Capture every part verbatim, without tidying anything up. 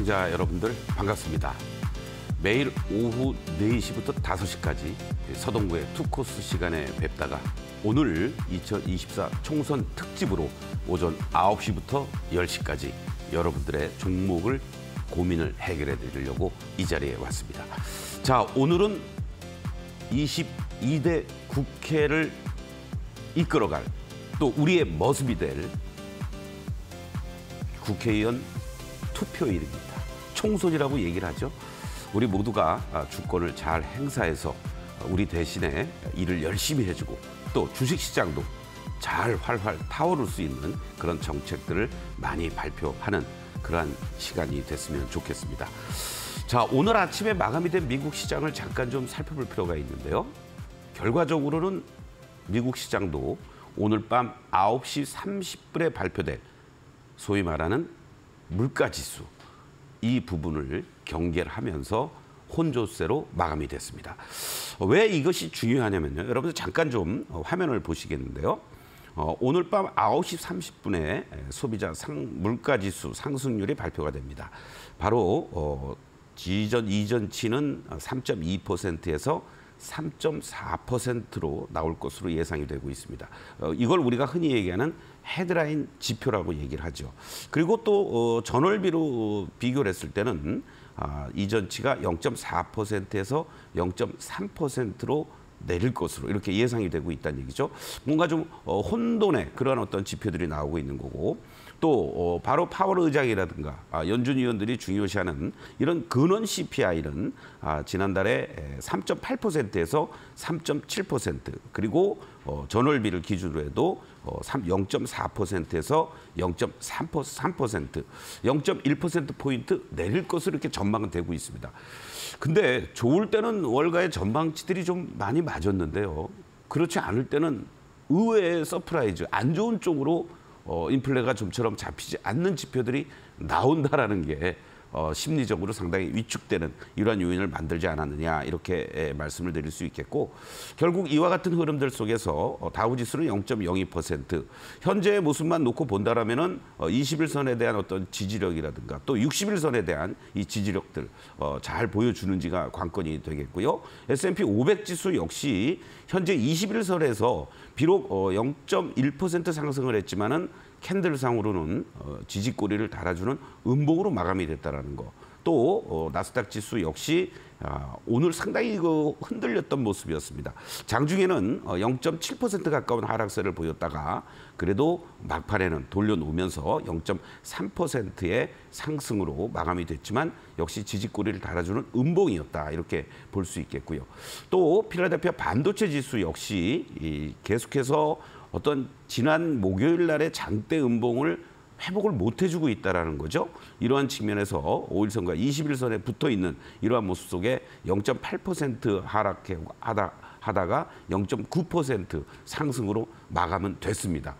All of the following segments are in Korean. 시청자 여러분들 반갑습니다. 매일 오후 네 시부터 다섯 시까지 서동구의 투코스 시간에 뵙다가 오늘 이천이십사 총선 특집으로 오전 아홉 시부터 열 시까지 여러분들의 종목을 고민을 해결해 드리려고 이 자리에 왔습니다. 자, 오늘은 이십이 대 국회를 이끌어갈 또 우리의 모습이 될 국회의원 투표일입니다. 총선이라고 얘기를 하죠. 우리 모두가 주권을 잘 행사해서 우리 대신에 일을 열심히 해주고 또 주식시장도 잘 활활 타오를 수 있는 그런 정책들을 많이 발표하는 그러한 시간이 됐으면 좋겠습니다. 자, 오늘 아침에 마감이 된 미국 시장을 잠깐 좀 살펴볼 필요가 있는데요. 결과적으로는 미국 시장도 오늘 밤 아홉 시 삼십 분에 발표될 소위 말하는 물가지수, 이 부분을 경계를 하면서 혼조세로 마감이 됐습니다. 왜 이것이 중요하냐면요. 여러분들 잠깐 좀 화면을 보시겠는데요. 어, 오늘 밤 아홉 시 삼십 분에 소비자 상, 물가지수 상승률이 발표가 됩니다. 바로 어, 이전, 이전치는 삼 점 이 퍼센트에서 삼 점 사 퍼센트로 나올 것으로 예상이 되고 있습니다. 어, 이걸 우리가 흔히 얘기하는 헤드라인 지표라고 얘기를 하죠. 그리고 또 어, 전월비로 비교를 했을 때는 아, 이전치가 영 점 사 퍼센트에서 영 점 삼 퍼센트로 내릴 것으로 이렇게 예상이 되고 있다는 얘기죠. 뭔가 좀 어, 혼돈의 그런 어떤 지표들이 나오고 있는 거고, 또 어, 바로 파월 의장이라든가 아, 연준 의원들이 중요시하는 이런 근원 씨피아이는 아, 지난달에 삼 점 팔 퍼센트에서 삼 점 칠 퍼센트, 그리고 어, 전월비를 기준으로 해도 어, 영 점 사 퍼센트에서 영 점 삼 퍼센트, 영 점 일 퍼센트 포인트 내릴 것으로 이렇게 전망은 되고 있습니다. 근데 좋을 때는 월가의 전망치들이 좀 많이 맞았는데요. 그렇지 않을 때는 의외의 서프라이즈, 안 좋은 쪽으로 어, 인플레가 좀처럼 잡히지 않는 지표들이 나온다라는 게 어, 심리적으로 상당히 위축되는 이러한 요인을 만들지 않았느냐, 이렇게 예, 말씀을 드릴 수 있겠고, 결국 이와 같은 흐름들 속에서 어, 다우지수는 영 점 영이 퍼센트, 현재의 모습만 놓고 본다라면은 어, 이십 일선에 대한 어떤 지지력이라든가 또 육십 일선에 대한 이 지지력들 어, 잘 보여주는지가 관건이 되겠고요. 에스 앤 피 오백 지수 역시 현재 이십 일선에서 비록 어, 영 점 일 퍼센트 상승을 했지만은 캔들상으로는 지지꼬리를 달아주는 음봉으로 마감이 됐다는 거. 또 나스닥 지수 역시 오늘 상당히 흔들렸던 모습이었습니다. 장중에는 영 점 칠 퍼센트 가까운 하락세를 보였다가 그래도 막판에는 돌려놓으면서 영 점 삼 퍼센트의 상승으로 마감이 됐지만 역시 지지꼬리를 달아주는 음봉이었다, 이렇게 볼 수 있겠고요. 또 필라델피아 반도체 지수 역시 계속해서 어떤 지난 목요일 날의 장대 음봉을 회복을 못 해주고 있다는 거죠. 이러한 측면에서 오 일선과 이십 일선에 붙어있는 이러한 모습 속에 영 점 팔 퍼센트 하락하다가 영 점 구 퍼센트 상승으로 마감은 됐습니다.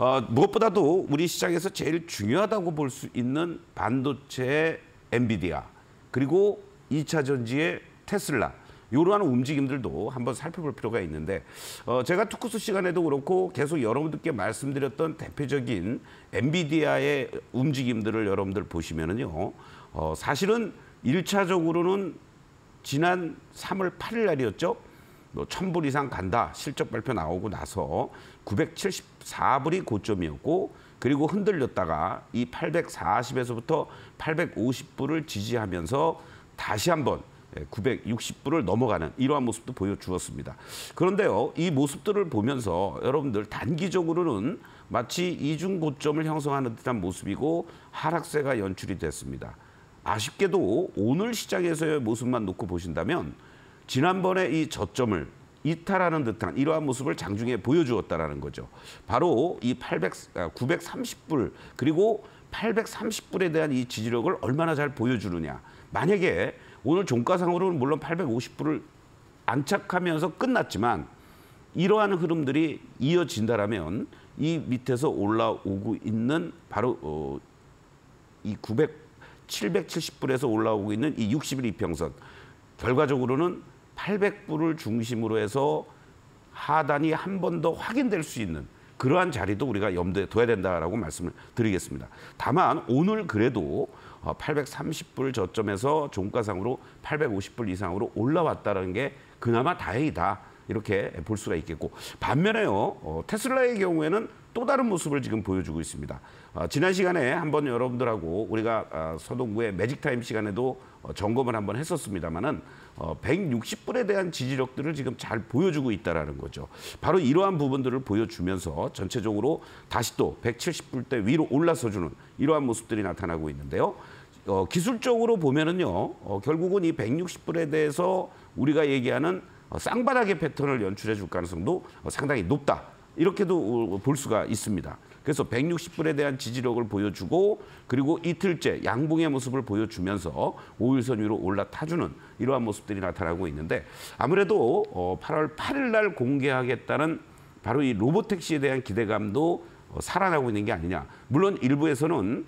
어, 무엇보다도 우리 시장에서 제일 중요하다고 볼 수 있는 반도체의 엔비디아, 그리고 이차 전지의 테슬라, 이러한 움직임들도 한번 살펴볼 필요가 있는데, 어, 제가 투쿠스 시간에도 그렇고 계속 여러분들께 말씀드렸던 대표적인 엔비디아의 움직임들을 여러분들 보시면은요, 어, 사실은 일 차적으로는 지난 삼월 팔일 날이었죠. 뭐 천 불 이상 간다 실적 발표 나오고 나서 구백칠십사 불이 고점이었고, 그리고 흔들렸다가 이 팔백사십에서부터 팔백오십 불을 지지하면서 다시 한번 구백육십 불을 넘어가는 이러한 모습도 보여주었습니다. 그런데요, 이 모습들을 보면서 여러분들 단기적으로는 마치 이중 고점을 형성하는 듯한 모습이고 하락세가 연출이 됐습니다. 아쉽게도 오늘 시장에서의 모습만 놓고 보신다면 지난번에 이 저점을 이탈하는 듯한 이러한 모습을 장중에 보여주었다라는 거죠. 바로 이 구백삼십 불, 그리고 팔백삼십 불에 대한 이 지지력을 얼마나 잘 보여주느냐. 만약에 오늘 종가상으로는 물론 팔백오십 불을 안착하면서 끝났지만 이러한 흐름들이 이어진다라면 이 밑에서 올라오고 있는 바로 어, 이 칠백칠십 불에서 올라오고 있는 이 육십 일 이평선, 결과적으로는 팔백 불을 중심으로 해서 하단이 한 번 더 확인될 수 있는 그러한 자리도 우리가 염두에 둬야 된다라고 말씀을 드리겠습니다. 다만 오늘 그래도 팔백삼십 불 저점에서 종가상으로 팔백오십 불 이상으로 올라왔다는 게 그나마 다행이다. 이렇게 볼 수가 있겠고, 반면에요, 테슬라의 경우에는 또 다른 모습을 지금 보여주고 있습니다. 지난 시간에 한번 여러분들하고 우리가 서동구의 매직타임 시간에도 점검을 한번 했었습니다만은 백육십 불에 대한 지지력들을 지금 잘 보여주고 있다는 거죠. 바로 이러한 부분들을 보여주면서 전체적으로 다시 또 백칠십 불대 위로 올라서주는 이러한 모습들이 나타나고 있는데요. 기술적으로 보면은요, 결국은 이 백육십 불에 대해서 우리가 얘기하는 쌍바닥의 패턴을 연출해 줄 가능성도 상당히 높다. 이렇게도 볼 수가 있습니다. 그래서 백육십 불에 대한 지지력을 보여주고, 그리고 이틀째 양봉의 모습을 보여주면서 오일선 위로 올라타주는 이러한 모습들이 나타나고 있는데, 아무래도 팔월 팔일 날 공개하겠다는 바로 이 로보택시에 대한 기대감도 살아나고 있는 게 아니냐. 물론 일부에서는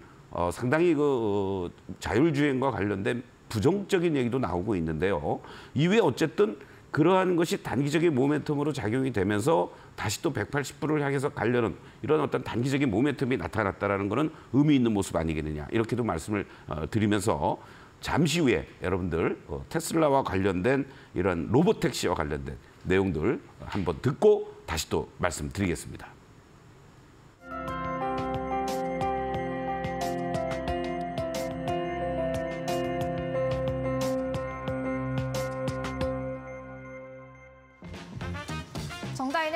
상당히 그 자율주행과 관련된 부정적인 얘기도 나오고 있는데요. 이외에 어쨌든 그러한 것이 단기적인 모멘텀으로 작용이 되면서 다시 또 백팔십 불을 향해서 가려는 이런 어떤 단기적인 모멘텀이 나타났다는 것은 의미 있는 모습 아니겠느냐. 이렇게도 말씀을 드리면서 잠시 후에 여러분들 테슬라와 관련된 이런 로보택시와 관련된 내용들 한번 듣고 다시 또 말씀드리겠습니다.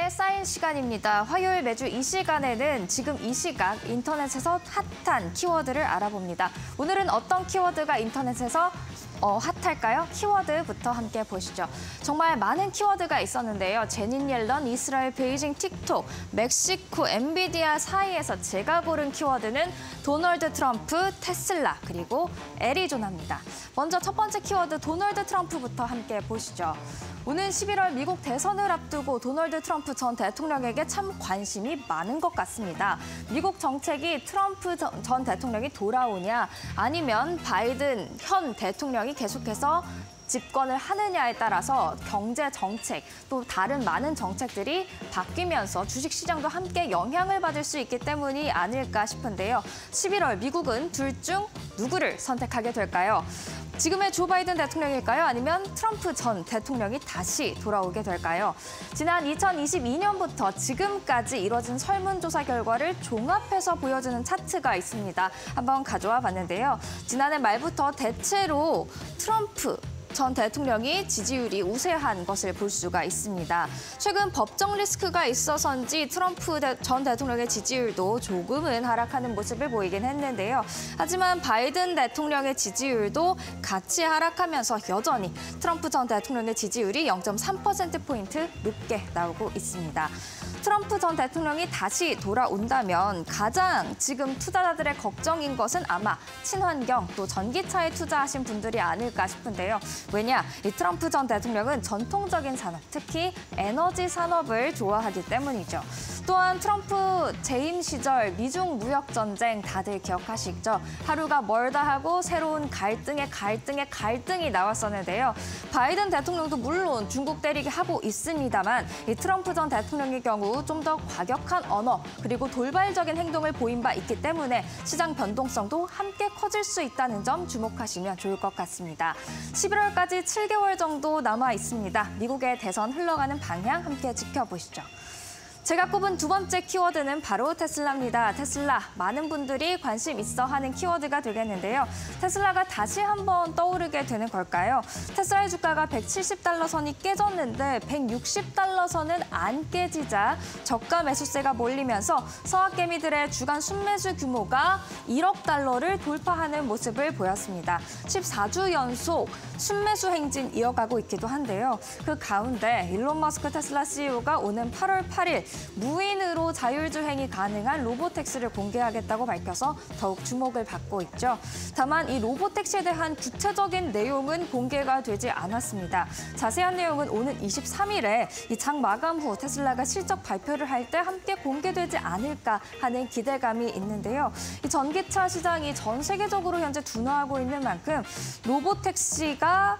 사인 시간입니다. 화요일 매주 이 시간에는 지금 이 시각 인터넷에서 핫한 키워드를 알아봅니다. 오늘은 어떤 키워드가 인터넷에서 어, 핫할까요? 키워드부터 함께 보시죠. 정말 많은 키워드가 있었는데요. 제닛 옐런, 이스라엘, 베이징, 틱톡, 멕시코, 엔비디아 사이에서 제가 고른 키워드는 도널드 트럼프, 테슬라, 그리고 애리조나입니다. 먼저 첫 번째 키워드 도널드 트럼프부터 함께 보시죠. 오는 십일월 미국 대선을 앞두고 도널드 트럼프 전 대통령에게 참 관심이 많은 것 같습니다. 미국 정책이 트럼프 전 대통령이 돌아오냐, 아니면 바이든 현 대통령이 계속해서 집권을 하느냐에 따라서 경제 정책, 또 다른 많은 정책들이 바뀌면서 주식시장도 함께 영향을 받을 수 있기 때문이 아닐까 싶은데요. 십일월 미국은 둘 중 누구를 선택하게 될까요? 지금의 조 바이든 대통령일까요? 아니면 트럼프 전 대통령이 다시 돌아오게 될까요? 지난 이천이십이 년부터 지금까지 이뤄진 설문조사 결과를 종합해서 보여주는 차트가 있습니다. 한번 가져와 봤는데요. 지난해 말부터 대체로 트럼프 전 대통령이 지지율이 우세한 것을 볼 수가 있습니다. 최근 법정 리스크가 있어서인지 트럼프 전 대통령의 지지율도 조금은 하락하는 모습을 보이긴 했는데요. 하지만 바이든 대통령의 지지율도 같이 하락하면서 여전히 트럼프 전 대통령의 지지율이 영 점 삼 퍼센트 포인트 높게 나오고 있습니다. 트럼프 전 대통령이 다시 돌아온다면 가장 지금 투자자들의 걱정인 것은 아마 친환경, 또 전기차에 투자하신 분들이 아닐까 싶은데요. 왜냐, 이 트럼프 전 대통령은 전통적인 산업, 특히 에너지 산업을 좋아하기 때문이죠. 또한 트럼프 재임 시절 미중 무역 전쟁 다들 기억하시죠? 하루가 멀다 하고 새로운 갈등에 갈등에 갈등이 나왔었는데요. 바이든 대통령도 물론 중국 때리기 하고 있습니다만 이 트럼프 전 대통령의 경우 좀 더 과격한 언어, 그리고 돌발적인 행동을 보인 바 있기 때문에 시장 변동성도 함께 커질 수 있다는 점 주목하시면 좋을 것 같습니다. 십일월까지 칠 개월 정도 남아 있습니다. 미국의 대선 흘러가는 방향 함께 지켜보시죠. 제가 꼽은 두 번째 키워드는 바로 테슬라입니다. 테슬라, 많은 분들이 관심 있어 하는 키워드가 되겠는데요. 테슬라가 다시 한번 떠오르게 되는 걸까요? 테슬라의 주가가 백칠십 달러 선이 깨졌는데 백육십 달러 선은 안 깨지자 저가 매수세가 몰리면서 서학개미들의 주간 순매수 규모가 일억 달러를 돌파하는 모습을 보였습니다. 십사 주 연속 순매수 행진 이어가고 있기도 한데요. 그 가운데 일론 머스크 테슬라 씨이오가 오는 팔월 팔일 무인으로 자율주행이 가능한 로보택시를 공개하겠다고 밝혀서 더욱 주목을 받고 있죠. 다만 이 로보택시에 대한 구체적인 내용은 공개가 되지 않았습니다. 자세한 내용은 오는 이십삼일에 이 장 마감 후 테슬라가 실적 발표를 할 때 함께 공개되지 않을까 하는 기대감이 있는데요. 이 전기차 시장이 전 세계적으로 현재 둔화하고 있는 만큼 로보택시가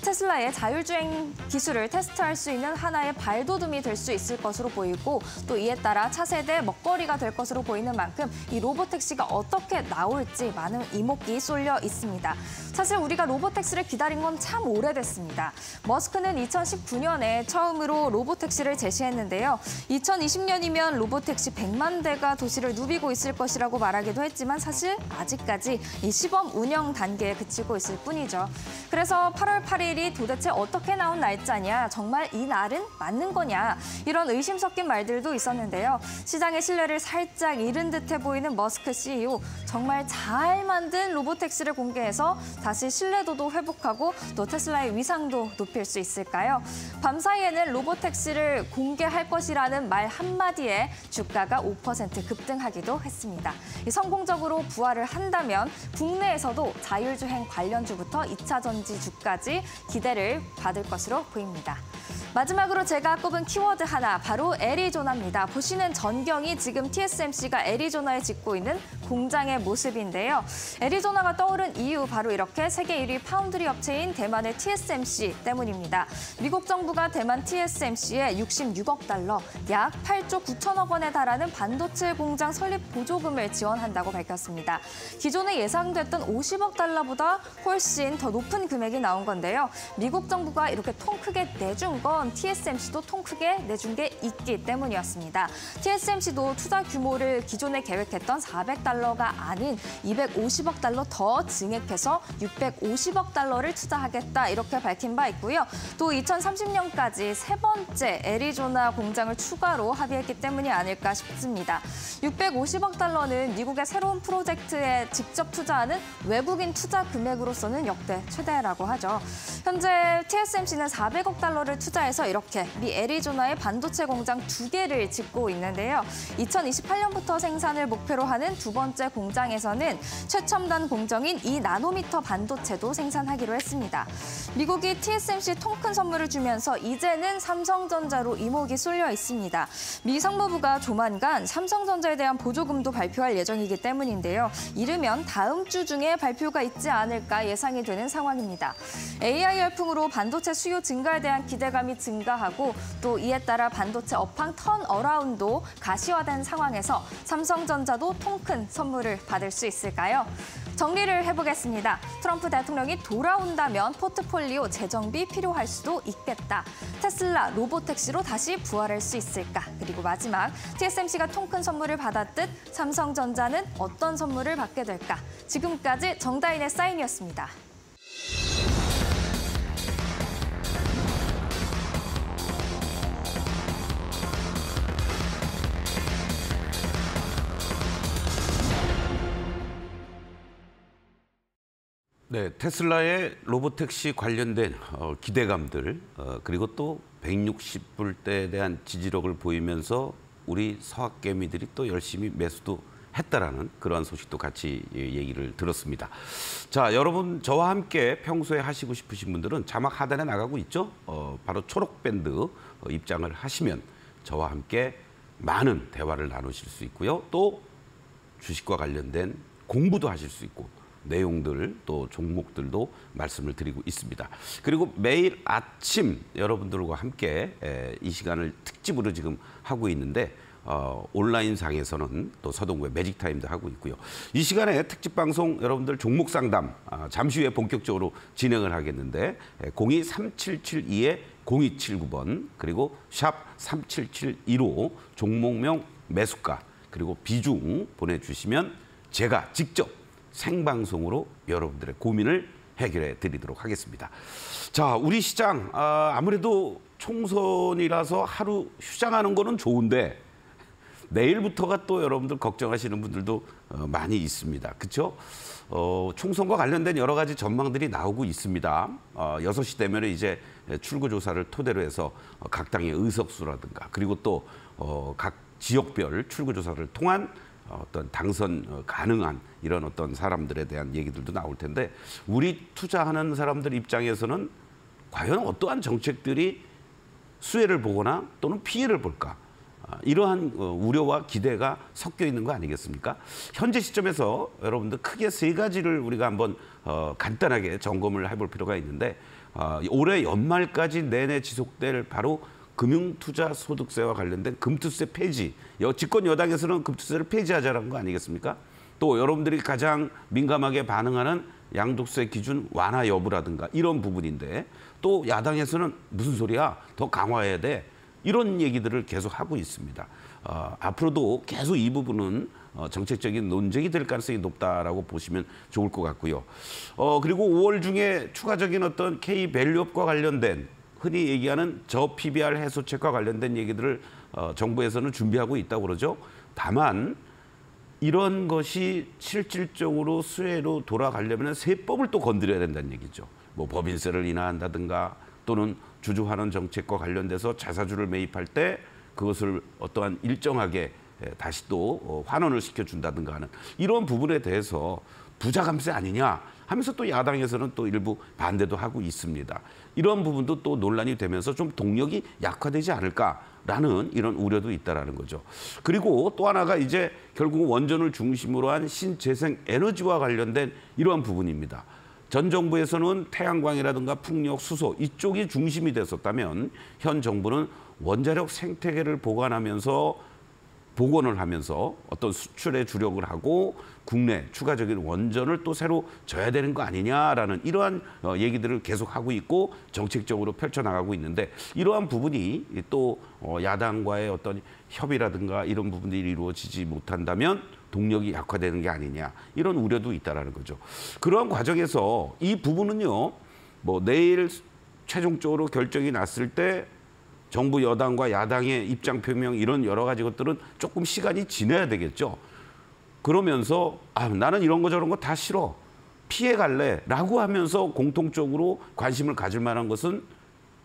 테슬라의 자율주행 기술을 테스트할 수 있는 하나의 발돋움이 될 수 있을 것으로 보이고 또 이에 따라 차세대 먹거리가 될 것으로 보이는 만큼 이 로보택시가 어떻게 나올지 많은 이목이 쏠려 있습니다. 사실 우리가 로보택시를 기다린 건 참 오래됐습니다. 머스크는 이천십구 년에 처음으로 로보택시를 제시했는데요. 이천이십 년이면 로보택시 백만 대가 도시를 누비고 있을 것이라고 말하기도 했지만 사실 아직까지 이 시범 운영 단계에 그치고 있을 뿐이죠. 그래서 팔월 팔일이 도대체 어떻게 나온 날짜냐, 정말 이 날은 맞는 거냐, 이런 의심 섞인 말들도 있었는데요. 시장의 신뢰를 살짝 잃은 듯해 보이는 머스크 씨이오, 정말 잘 만든 로보택시를 공개해서 다시 신뢰도도 회복하고 또 테슬라의 위상도 높일 수 있을까요? 밤사이에는 로보택시를 공개할 것이라는 말 한마디에 주가가 오 퍼센트 급등하기도 했습니다. 성공적으로 부활을 한다면 국내에서도 자율주행 관련주부터 이차 전지주까지 기대를 받을 것으로 보입니다. 마지막으로 제가 꼽은 키워드 하나, 바로 애리조나입니다. 보시는 전경이 지금 티에스엠씨가 애리조나에 짓고 있는 공장의 모습인데요. 애리조나가 떠오른 이유, 바로 이렇게 세계 일 위 파운드리 업체인 대만의 티에스엠씨 때문입니다. 미국 정부가 대만 티에스엠씨에 육십육억 달러, 약 팔조 구천억 원에 달하는 반도체 공장 설립 보조금을 지원한다고 밝혔습니다. 기존에 예상됐던 오십억 달러보다 훨씬 더 높은 금액이 나온 건데요. 미국 정부가 이렇게 통 크게 내준 건 티에스엠씨도 통 크게 내준 게 있기 때문이었습니다. 티에스엠씨도 투자 규모를 기존에 계획했던 사백 달러가 아닌 이백오십억 달러 더 증액해서 육백오십억 달러를 투자하겠다, 이렇게 밝힌 바 있고요. 또 이천삼십 년까지 세 번째 애리조나 공장을 추가로 합의했기 때문이 아닐까 싶습니다. 육백오십억 달러는 미국의 새로운 프로젝트에 직접 투자하는 외국인 투자 금액으로서는 역대 최대라고 하죠. 현재 티에스엠씨는 사백억 달러를 투자했습니다. 에서 이렇게 미 애리조나의 반도체 공장 두 개를 짓고 있는데요. 이천이십팔 년부터 생산을 목표로 하는 두 번째 공장에서는 최첨단 공정인 이 나노미터 반도체도 생산하기로 했습니다. 미국이 티에스엠씨 통 큰 선물을 주면서 이제는 삼성전자로 이목이 쏠려 있습니다. 미 상무부가 조만간 삼성전자에 대한 보조금도 발표할 예정이기 때문인데요. 이르면 다음 주 중에 발표가 있지 않을까 예상이 되는 상황입니다. 에이아이 열풍으로 반도체 수요 증가에 대한 기대감이 증가하고 또 이에 따라 반도체 업황 턴어라운드도 가시화된 상황에서 삼성전자도 통 큰 선물을 받을 수 있을까요? 정리를 해보겠습니다. 트럼프 대통령이 돌아온다면 포트폴리오 재정비 필요할 수도 있겠다. 테슬라 로보택시로 다시 부활할 수 있을까? 그리고 마지막, 티에스엠씨가 통 큰 선물을 받았듯 삼성전자는 어떤 선물을 받게 될까? 지금까지 정다인의 사인이었습니다. 네, 테슬라의 로보택시 관련된 어, 기대감들, 어, 그리고 또 백육십 불대에 대한 지지력을 보이면서 우리 서학개미들이 또 열심히 매수도 했다라는 그러한 소식도 같이 얘기를 들었습니다. 자, 여러분 저와 함께 평소에 하시고 싶으신 분들은 자막 하단에 나가고 있죠? 어, 바로 초록밴드 입장을 하시면 저와 함께 많은 대화를 나누실 수 있고요. 또 주식과 관련된 공부도 하실 수 있고 내용들 또 종목들도 말씀을 드리고 있습니다. 그리고 매일 아침 여러분들과 함께 이 시간을 특집으로 지금 하고 있는데 어, 온라인상에서는 또 서동구의 매직타임도 하고 있고요. 이 시간에 특집방송 여러분들 종목상담 아, 잠시 후에 본격적으로 진행을 하겠는데 공이 삼칠칠이 공이칠구 번 그리고 샵 삼칠칠이로 종목명 매수가 그리고 비중 보내주시면 제가 직접 생방송으로 여러분들의 고민을 해결해 드리도록 하겠습니다. 자, 우리 시장 아, 아무래도 총선이라서 하루 휴장하는 거는 좋은데 내일부터가 또 여러분들 걱정하시는 분들도 많이 있습니다. 그렇죠? 어, 총선과 관련된 여러 가지 전망들이 나오고 있습니다. 어, 여섯 시 되면 이제 출구조사를 토대로 해서 각 당의 의석수라든가 그리고 또 어, 각 지역별 출구조사를 통한 어떤 당선 가능한 이런 어떤 사람들에 대한 얘기들도 나올 텐데 우리 투자하는 사람들 입장에서는 과연 어떠한 정책들이 수혜를 보거나 또는 피해를 볼까 이러한 우려와 기대가 섞여 있는 거 아니겠습니까? 현재 시점에서 여러분들 크게 세 가지를 우리가 한번 간단하게 점검을 해볼 필요가 있는데, 올해 연말까지 내내 지속될 바로 금융투자소득세와 관련된 금투세 폐지, 집권 여당에서는 금투세를 폐지하자라는 거 아니겠습니까? 또 여러분들이 가장 민감하게 반응하는 양도세 기준 완화 여부라든가 이런 부분인데, 또 야당에서는 무슨 소리야, 더 강화해야 돼, 이런 얘기들을 계속 하고 있습니다. 어, 앞으로도 계속 이 부분은 정책적인 논쟁이 될 가능성이 높다라고 보시면 좋을 것 같고요. 어, 그리고 오월 중에 추가적인 어떤 K-밸류업과 관련된 흔히 얘기하는 저 피비알 해소책과 관련된 얘기들을 어, 정부에서는 준비하고 있다고 그러죠. 다만 이런 것이 실질적으로 수혜로 돌아가려면 세법을 또 건드려야 된다는 얘기죠. 뭐 법인세를 인하한다든가 또는 주주환원 정책과 관련돼서 자사주를 매입할 때 그것을 어떠한 일정하게 다시 또 환원을 시켜준다든가 하는 이런 부분에 대해서 부자 감세 아니냐 하면서 또 야당에서는 또 일부 반대도 하고 있습니다. 이런 부분도 또 논란이 되면서 좀 동력이 약화되지 않을까라는 이런 우려도 있다라는 거죠. 그리고 또 하나가 이제 결국 원전을 중심으로 한 신재생 에너지와 관련된 이러한 부분입니다. 전 정부에서는 태양광이라든가 풍력, 수소 이쪽이 중심이 됐었다면 현 정부는 원자력 생태계를 보관하면서 복원을 하면서 어떤 수출에 주력을 하고 국내 추가적인 원전을 또 새로 져야 되는 거 아니냐라는 이러한 얘기들을 계속하고 있고 정책적으로 펼쳐나가고 있는데, 이러한 부분이 또 야당과의 어떤 협의라든가 이런 부분들이 이루어지지 못한다면 동력이 약화되는 게 아니냐 이런 우려도 있다라는 거죠. 그러한 과정에서 이 부분은요, 뭐 내일 최종적으로 결정이 났을 때 정부 여당과 야당의 입장 표명 이런 여러 가지 것들은 조금 시간이 지나야 되겠죠. 그러면서 아, 나는 이런 거 저런 거 다 싫어, 피해 갈래라고 하면서 공통적으로 관심을 가질 만한 것은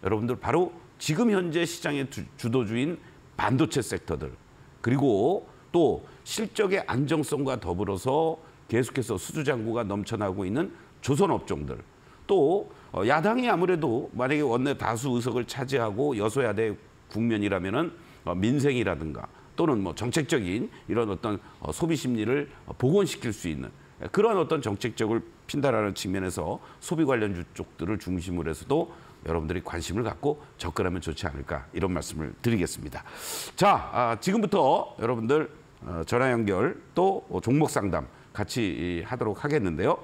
여러분들 바로 지금 현재 시장의 주도주인 반도체 섹터들, 그리고 또 실적의 안정성과 더불어서 계속해서 수주잔고가 넘쳐나고 있는 조선 업종들, 또 야당이 아무래도 만약에 원내 다수 의석을 차지하고 여소야대 국면이라면은 민생이라든가 또는 뭐 정책적인 이런 어떤 소비 심리를 복원시킬 수 있는 그런 어떤 정책적을 핀다라는 측면에서 소비 관련 쪽들을 중심으로 해서도 여러분들이 관심을 갖고 접근하면 좋지 않을까 이런 말씀을 드리겠습니다. 자, 지금부터 여러분들 전화 연결 또 종목 상담 같이 하도록 하겠는데요.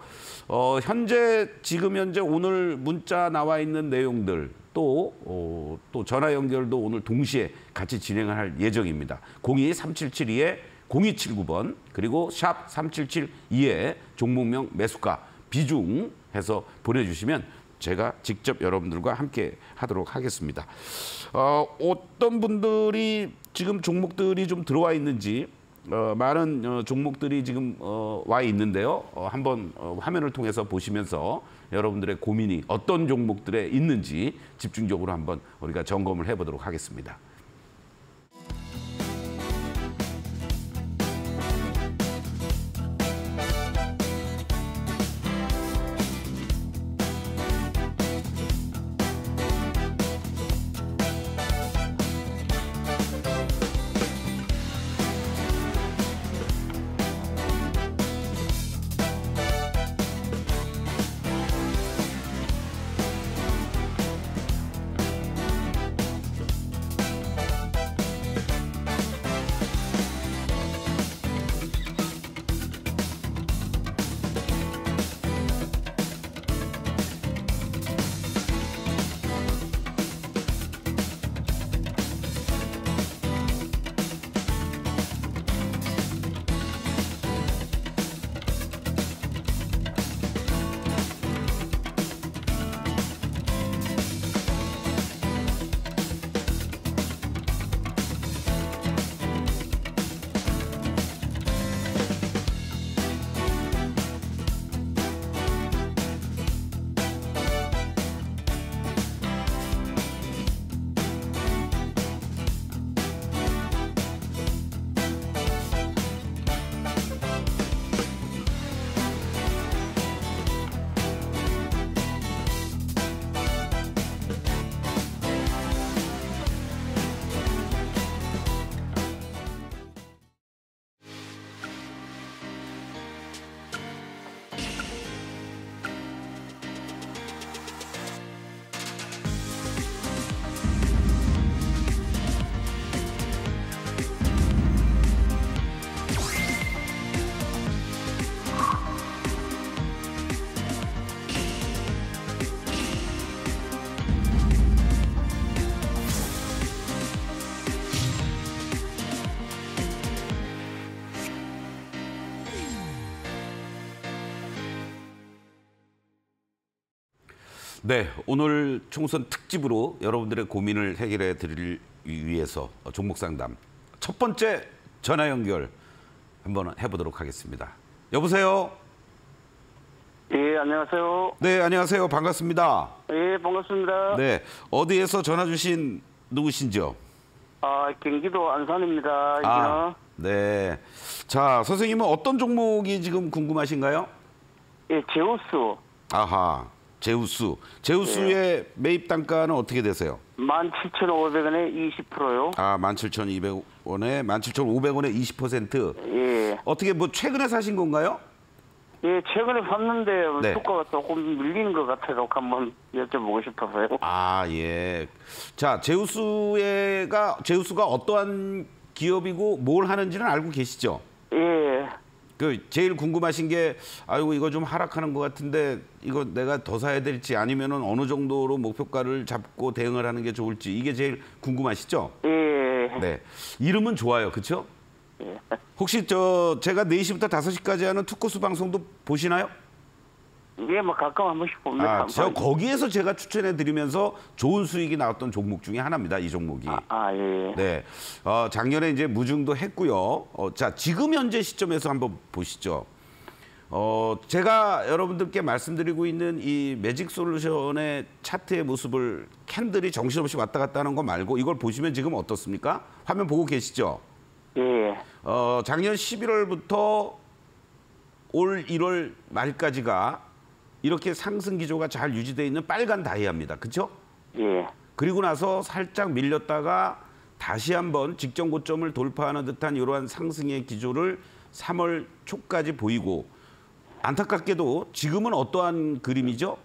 어, 현재 지금 현재 오늘 문자 나와 있는 내용들 또, 어, 또 전화 연결도 오늘 동시에 같이 진행을 할 예정입니다. 공이 삼칠칠이에 공이칠구 번 그리고 샵 삼칠칠이에 종목명 매수가 비중 해서 보내주시면 제가 직접 여러분들과 함께 하도록 하겠습니다. 어, 어떤 분들이 지금 종목들이 좀 들어와 있는지 어, 많은 어, 종목들이 지금 어, 와 있는데요. 어, 한번 어, 화면을 통해서 보시면서 여러분들의 고민이 어떤 종목들에 있는지 집중적으로 한번 우리가 점검을 해보도록 하겠습니다. 네, 오늘 총선 특집으로 여러분들의 고민을 해결해 드리기 위해서 종목 상담 첫 번째 전화 연결 한번 해보도록 하겠습니다. 여보세요? 예, 안녕하세요. 네, 안녕하세요. 반갑습니다. 예, 반갑습니다. 네, 어디에서 전화 주신 누구신지요? 아, 경기도 안산입니다. 아, 네. 자, 선생님은 어떤 종목이 지금 궁금하신가요? 예, 제우스. 아하, 제우스. 제우스의 예. 매입 단가는 어떻게 되세요? 만 칠천오백 원에 이십 퍼센트요. 아, 만 칠천이백 원에 만 칠천오백 원에 이십 퍼센트. 예. 어떻게 뭐 최근에 사신 건가요? 예, 최근에 샀는데 네. 주가가 조금 밀린 것 같아서 한번 여쭤보고 싶어서요. 아, 예. 자, 제우스가 제우스가 어떠한 기업이고 뭘 하는지는 알고 계시죠? 예. 그 제일 궁금하신 게 아이고 이거 좀 하락하는 것 같은데 이거 내가 더 사야 될지 아니면은 어느 정도로 목표가를 잡고 대응을 하는 게 좋을지 이게 제일 궁금하시죠? 예. 네. 이름은 좋아요, 그렇죠? 혹시 저 제가 네 시부터 다섯 시까지 하는 투코스 방송도 보시나요? 예, 뭐 가끔 한 번씩 봅니다. 아, 저 거기에서 제가 추천해 드리면서 좋은 수익이 나왔던 종목 중에 하나입니다. 이 종목이. 아, 아 예. 네, 어, 작년에 이제 무중도 했고요. 어, 자, 지금 현재 시점에서 한번 보시죠. 어, 제가 여러분들께 말씀드리고 있는 이 매직 솔루션의 차트의 모습을 캔들이 정신없이 왔다 갔다 하는 거 말고 이걸 보시면 지금 어떻습니까? 화면 보고 계시죠? 예. 어, 작년 십일월부터 올 일월 말까지가 이렇게 상승 기조가 잘 유지되어 있는 빨간 다이아입니다. 그렇죠? 예. 그리고 나서 살짝 밀렸다가 다시 한번 직전 고점을 돌파하는 듯한 이러한 상승의 기조를 삼월 초까지 보이고 안타깝게도 지금은 어떠한 그림이죠?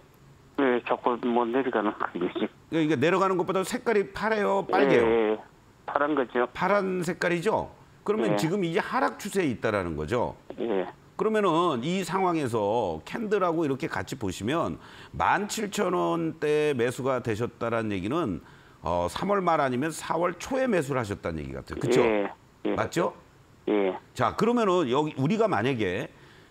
예, 자꾸 뭐 내려가는 그림이죠. 그러니까 내려가는 것보다 색깔이 파래요, 빨개요? 예, 파란 거죠. 파란 색깔이죠? 그러면 예. 지금 이제 하락 추세에 있다라는 거죠. 예. 그러면은 이 상황에서 캔들하고 이렇게 같이 보시면 만 칠천 원대 매수가 되셨다라는 얘기는 어, 삼월 말 아니면 사월 초에 매수를 하셨다는 얘기 같아요. 그렇죠? 예. 예. 맞죠? 예. 자, 그러면은 여기 우리가 만약에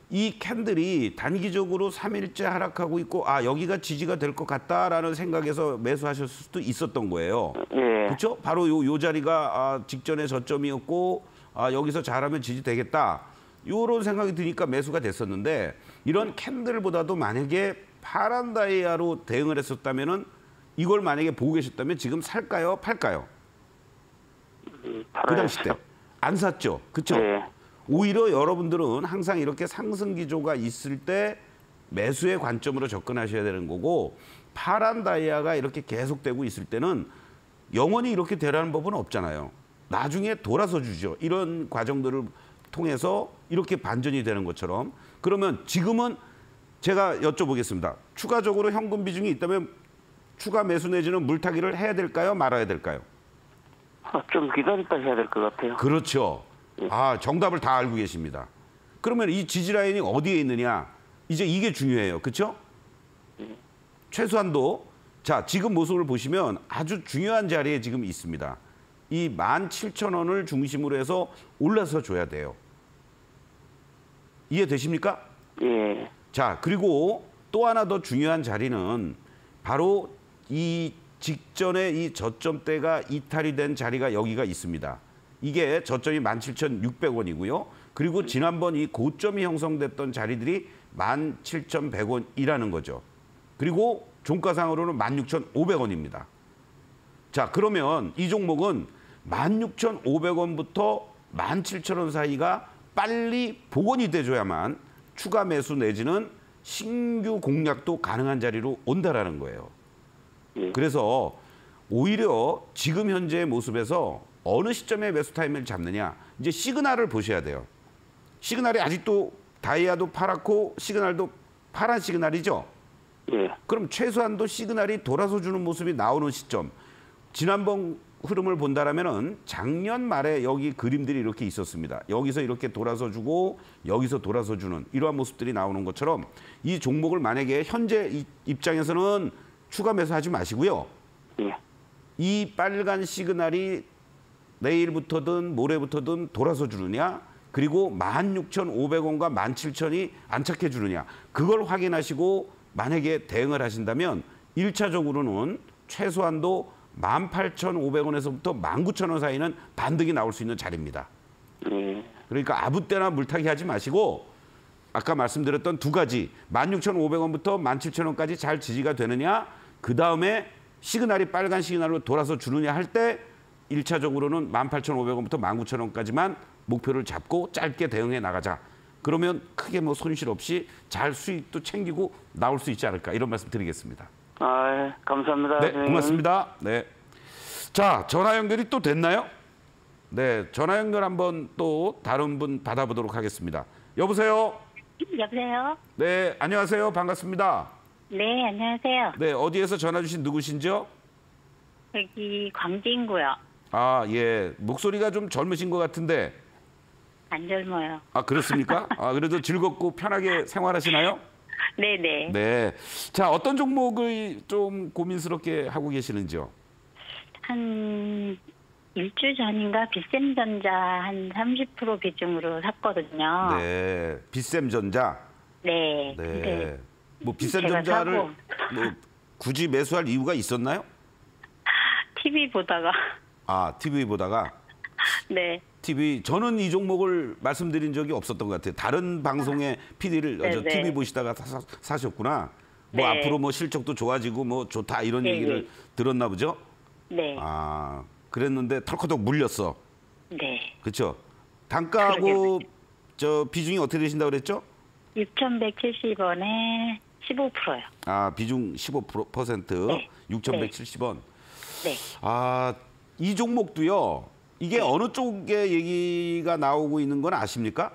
이 캔들이 단기적으로 삼 일째 하락하고 있고 아, 여기가 지지가 될 것 같다라는 생각에서 매수하셨을 수도 있었던 거예요. 예. 그렇죠? 바로 요, 요 자리가 아, 직전에 저점이었고 아, 여기서 잘하면 지지되겠다. 요런 생각이 드니까 매수가 됐었는데 이런 캔들보다도 만약에 파란 다이아로 대응을 했었다면은 이걸 만약에 보고 계셨다면 지금 살까요, 팔까요? 음, 그 당시 때 안 샀죠, 그렇죠? 네. 오히려 여러분들은 항상 이렇게 상승 기조가 있을 때 매수의 관점으로 접근하셔야 되는 거고 파란 다이아가 이렇게 계속되고 있을 때는 영원히 이렇게 되라는 법은 없잖아요. 나중에 돌아서 주죠. 이런 과정들을 통해서 이렇게 반전이 되는 것처럼 그러면 지금은 제가 여쭤보겠습니다. 추가적으로 현금 비중이 있다면 추가 매수 내지는 물타기를 해야 될까요? 말아야 될까요? 좀 기다렸다 해야 될 것 같아요. 그렇죠. 아, 정답을 다 알고 계십니다. 그러면 이 지지라인이 어디에 있느냐? 이제 이게 중요해요. 그렇죠? 최소한도 자, 지금 모습을 보시면 아주 중요한 자리에 지금 있습니다. 이 만 칠천 원을 중심으로 해서 올라서 줘야 돼요. 이해되십니까? 예. 자, 그리고 또 하나 더 중요한 자리는 바로 이 직전에 이 저점대가 이탈이 된 자리가 여기가 있습니다. 이게 저점이 만 칠천육백 원이고요. 그리고 지난번 이 고점이 형성됐던 자리들이 만 칠천백 원이라는 거죠. 그리고 종가상으로는 만 육천오백 원입니다. 자, 그러면 이 종목은 만 육천오백 원부터 만 칠천 원 사이가 빨리 복원이 돼줘야만 추가 매수 내지는 신규 공략도 가능한 자리로 온다라는 거예요. 그래서 오히려 지금 현재의 모습에서 어느 시점에 매수 타이밍을 잡느냐. 이제 시그널을 보셔야 돼요. 시그널이 아직도 다이아도 파랗고 시그널도 파란 시그널이죠? 예. 그럼 최소한도 시그널이 돌아서 주는 모습이 나오는 시점. 지난번 흐름을 본다라면은 작년 말에 여기 그림들이 이렇게 있었습니다. 여기서 이렇게 돌아서 주고 여기서 돌아서 주는 이러한 모습들이 나오는 것처럼 이 종목을 만약에 현재 이 입장에서는 추가 매수하지 마시고요. 예. 이 빨간 시그널이 내일부터든 모레부터든 돌아서 주느냐 그리고 만 육천오백 원과 만 칠천 원이 안착해 주느냐 그걸 확인하시고 만약에 대응을 하신다면 일 차적으로는 최소한도 만 팔천오백 원에서부터 만 구천 원 사이는 반등이 나올 수 있는 자리입니다. 네. 그러니까 아무 때나 물타기 하지 마시고 아까 말씀드렸던 두 가지 만 육천오백 원부터 만 칠천 원까지 잘 지지가 되느냐 그다음에 시그널이 빨간 시그널로 돌아서 주느냐 할 때 일 차적으로는 만 팔천오백 원부터 만 구천 원까지만 목표를 잡고 짧게 대응해 나가자. 그러면 크게 뭐 손실 없이 잘 수익도 챙기고 나올 수 있지 않을까 이런 말씀 드리겠습니다. 아, 예. 감사합니다. 네, 선생님. 고맙습니다. 네. 자, 전화 연결이 또 됐나요? 네, 전화 연결 한번 또 다른 분 받아보도록 하겠습니다. 여보세요? 여보세요? 네, 안녕하세요. 반갑습니다. 네, 안녕하세요. 네, 어디에서 전화 주신 누구신지요? 여기 광진구요. 아, 예. 목소리가 좀 젊으신 것 같은데. 안 젊어요. 아, 그렇습니까? 아, 그래도 즐겁고 편하게 생활하시나요? 네네. 네. 자, 어떤 종목을 좀 고민스럽게 하고 계시는지요? 한 일주 전인가 빛샘전자 한 삼십 퍼센트 비중으로 샀거든요. 네. 빛샘전자? 네. 네. 네. 뭐 빛샘전자를 뭐 굳이 매수할 이유가 있었나요? 티비 보다가. 아, 티비 보다가? 네. 티비 저는 이 종목을 말씀드린 적이 없었던 것 같아요. 다른 방송의 피디를 저 티비 보시다가 사, 사셨구나. 뭐 네. 앞으로 뭐 실적도 좋아지고 뭐 좋다 이런 네네. 얘기를 들었나 보죠. 네. 아 그랬는데 털커덕 물렸어. 네. 그렇죠. 단가하고 저 비중이 어떻게 되신다고 그랬죠? 육천백칠십 원에 십오 퍼센트요. 아 비중 십오 퍼센트 네. 육천백칠십 원. 네. 아 이 종목도요. 이게 네. 어느 쪽에 얘기가 나오고 있는 건 아십니까?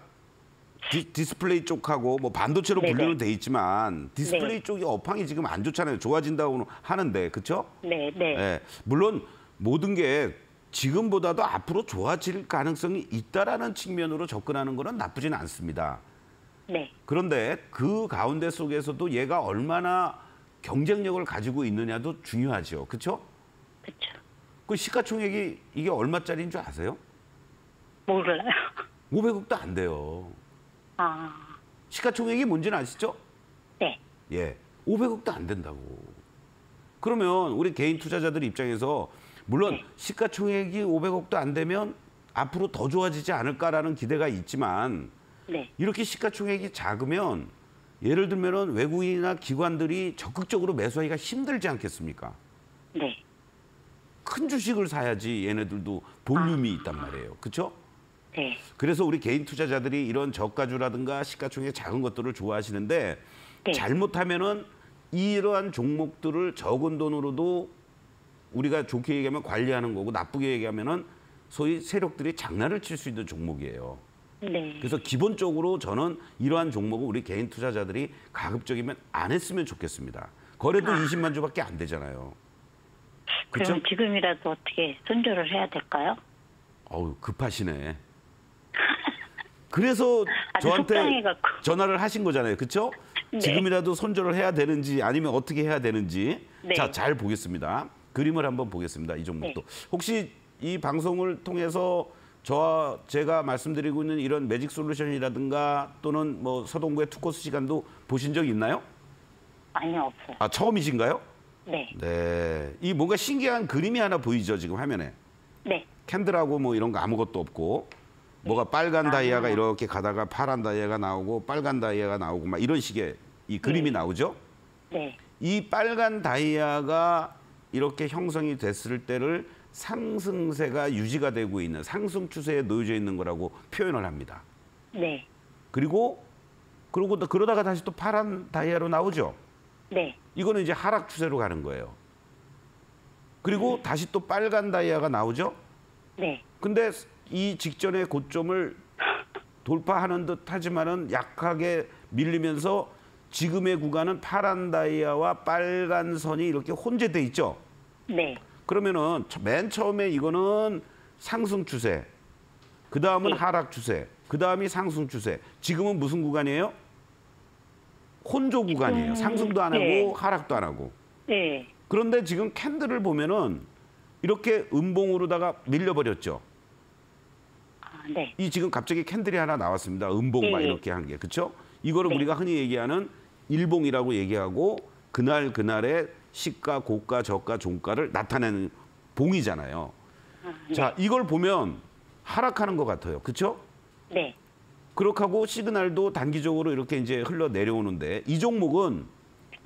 디, 디스플레이 쪽하고 뭐 반도체로 네네. 분류는 돼 있지만 디스플레이 네. 쪽이 업황이 지금 안 좋잖아요. 좋아진다고는 하는데 그렇죠? 네, 네. 네. 물론 모든 게 지금보다도 앞으로 좋아질 가능성이 있다라는 측면으로 접근하는 거는 나쁘진 않습니다. 네. 그런데 그 가운데 속에서도 얘가 얼마나 경쟁력을 가지고 있느냐도 중요하죠. 그렇죠? 그렇죠. 그 시가총액이 이게 얼마짜리인 줄 아세요? 몰라요. 오백 억도 안 돼요. 아. 시가총액이 뭔지는 아시죠? 네. 예. 오백 억도 안 된다고. 그러면 우리 개인 투자자들 입장에서 물론 네. 시가총액이 오백 억도 안 되면 앞으로 더 좋아지지 않을까라는 기대가 있지만 네. 이렇게 시가총액이 작으면 예를 들면 외국인이나 기관들이 적극적으로 매수하기가 힘들지 않겠습니까? 네. 큰 주식을 사야지 얘네들도 볼륨이 있단 말이에요. 그렇죠? 네. 그래서 우리 개인 투자자들이 이런 저가주라든가 시가총액 작은 것들을 좋아하시는데 네. 잘못하면은 이러한 종목들을 적은 돈으로도 우리가 좋게 얘기하면 관리하는 거고 나쁘게 얘기하면은 소위 세력들이 장난을 칠 수 있는 종목이에요. 네. 그래서 기본적으로 저는 이러한 종목을 우리 개인 투자자들이 가급적이면 안 했으면 좋겠습니다. 거래도 아. 이십만 주밖에 안 되잖아요. 그렇죠? 그럼 지금이라도 어떻게 손절을 해야 될까요? 어우 급하시네. 그래서 저한테 전화를 하신 거잖아요, 그렇죠? 네. 지금이라도 손절을 해야 되는지 아니면 어떻게 해야 되는지 네. 자, 잘 보겠습니다. 그림을 한번 보겠습니다. 이 종목도 네. 혹시 이 방송을 통해서 저 제가 말씀드리고 있는 이런 매직 솔루션이라든가 또는 뭐 서동구의 투코스 시간도 보신 적 있나요? 아니요, 없어요. 아 처음이신가요? 네. 네. 이 뭔가 신기한 그림이 하나 보이죠, 지금 화면에? 네. 캔들하고 뭐 이런 거 아무것도 없고, 네. 뭐가 빨간 아, 다이아가 아. 이렇게 가다가 파란 다이아가 나오고, 빨간 다이아가 나오고, 막 이런 식의 이 그림이 네. 나오죠? 네. 이 빨간 다이아가 이렇게 형성이 됐을 때를 상승세가 유지가 되고 있는 상승 추세에 놓여져 있는 거라고 표현을 합니다. 네. 그리고, 그러고, 그러다가 다시 또 파란 다이아로 나오죠? 네. 이거는 이제 하락 추세로 가는 거예요. 그리고 네. 다시 또 빨간 다이아가 나오죠? 네. 근데 이 직전의 고점을 돌파하는 듯 하지만은 약하게 밀리면서 지금의 구간은 파란 다이아와 빨간 선이 이렇게 혼재돼 있죠? 네. 그러면은 맨 처음에 이거는 상승 추세, 그 다음은 네. 하락 추세, 그 다음이 상승 추세. 지금은 무슨 구간이에요? 혼조 구간이에요. 상승도 안 하고 네. 하락도 안 하고. 네. 그런데 지금 캔들을 보면은 이렇게 음봉으로다가 밀려버렸죠. 아, 네. 이 지금 갑자기 캔들이 하나 나왔습니다. 음봉 막 네. 이렇게 한 게. 그렇죠? 이거를 네. 우리가 흔히 얘기하는 일봉이라고 얘기하고 그날 그날의 시가, 고가, 저가, 종가를 나타내는 봉이잖아요. 네. 자, 이걸 보면 하락하는 것 같아요. 그렇죠? 네. 그렇게 하고 시그널도 단기적으로 이렇게 이제 흘러내려오는데 이 종목은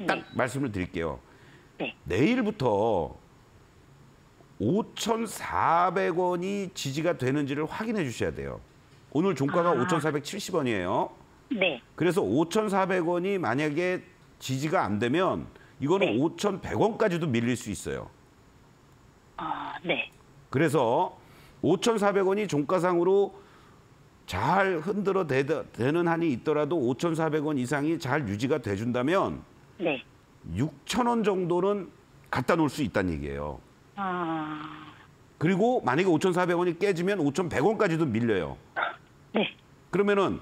딱 네. 말씀을 드릴게요. 네. 내일부터 오천사백 원이 지지가 되는지를 확인해 주셔야 돼요. 오늘 종가가 아. 오천사백칠십 원이에요. 네. 그래서 오천사백 원이 만약에 지지가 안 되면 이거는 네. 오천백 원까지도 밀릴 수 있어요. 아, 네. 그래서 오천사백 원이 종가상으로 잘 흔들어 대는 한이 있더라도 오천사백 원 이상이 잘 유지가 돼준다면 네. 육천 원 정도는 갖다 놓을 수 있다는 얘기예요. 아... 그리고 만약에 오천사백 원이 깨지면 오천백 원까지도 밀려요. 네. 그러면은